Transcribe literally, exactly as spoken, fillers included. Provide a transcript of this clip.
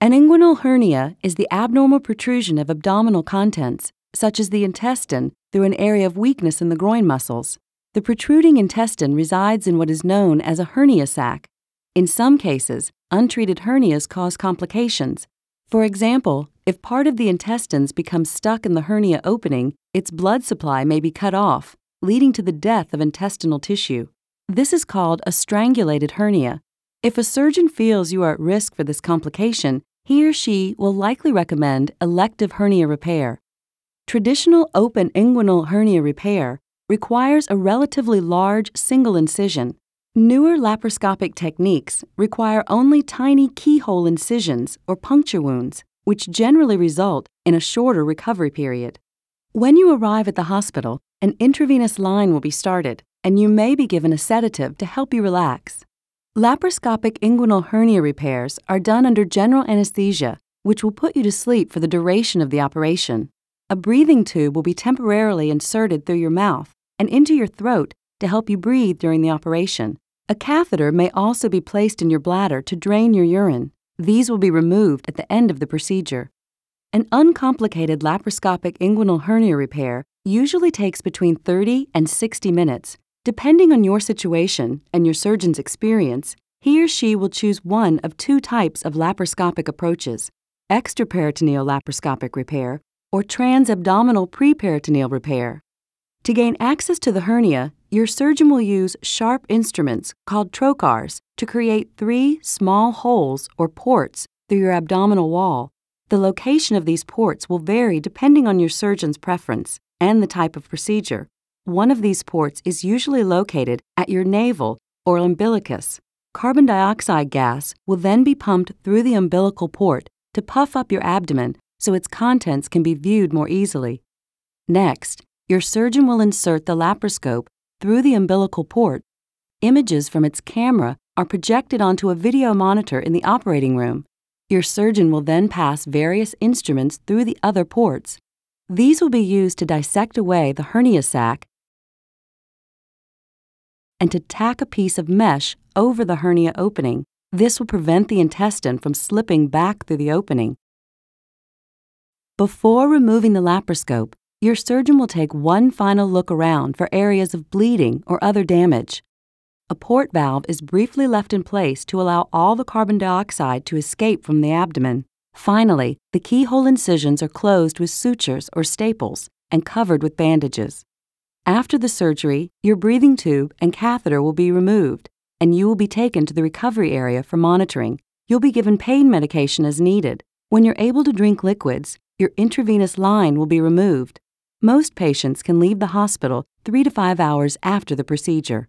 An inguinal hernia is the abnormal protrusion of abdominal contents, such as the intestine, through an area of weakness in the groin muscles. The protruding intestine resides in what is known as a hernia sac. In some cases, untreated hernias cause complications. For example, if part of the intestines becomes stuck in the hernia opening, its blood supply may be cut off, leading to the death of intestinal tissue. This is called a strangulated hernia. If a surgeon feels you are at risk for this complication, he or she will likely recommend elective hernia repair. Traditional open inguinal hernia repair requires a relatively large single incision. Newer laparoscopic techniques require only tiny keyhole incisions or puncture wounds, which generally result in a shorter recovery period. When you arrive at the hospital, an intravenous line will be started, and you may be given a sedative to help you relax. Laparoscopic inguinal hernia repairs are done under general anesthesia, which will put you to sleep for the duration of the operation. A breathing tube will be temporarily inserted through your mouth and into your throat to help you breathe during the operation. A catheter may also be placed in your bladder to drain your urine. These will be removed at the end of the procedure. An uncomplicated laparoscopic inguinal hernia repair usually takes between thirty and sixty minutes. Depending on your situation and your surgeon's experience, he or she will choose one of two types of laparoscopic approaches: extraperitoneal laparoscopic repair or transabdominal preperitoneal repair. To gain access to the hernia, your surgeon will use sharp instruments called trocars to create three small holes or ports through your abdominal wall. The location of these ports will vary depending on your surgeon's preference and the type of procedure. One of these ports is usually located at your navel or umbilicus. Carbon dioxide gas will then be pumped through the umbilical port to puff up your abdomen so its contents can be viewed more easily. Next, your surgeon will insert the laparoscope through the umbilical port. Images from its camera are projected onto a video monitor in the operating room. Your surgeon will then pass various instruments through the other ports. These will be used to dissect away the hernia sac and to tack a piece of mesh over the hernia opening. This will prevent the intestine from slipping back through the opening. Before removing the laparoscope, your surgeon will take one final look around for areas of bleeding or other damage. A port valve is briefly left in place to allow all the carbon dioxide to escape from the abdomen. Finally, the keyhole incisions are closed with sutures or staples and covered with bandages. After the surgery, your breathing tube and catheter will be removed, and you will be taken to the recovery area for monitoring. You'll be given pain medication as needed. When you're able to drink liquids, your intravenous line will be removed. Most patients can leave the hospital three to five hours after the procedure.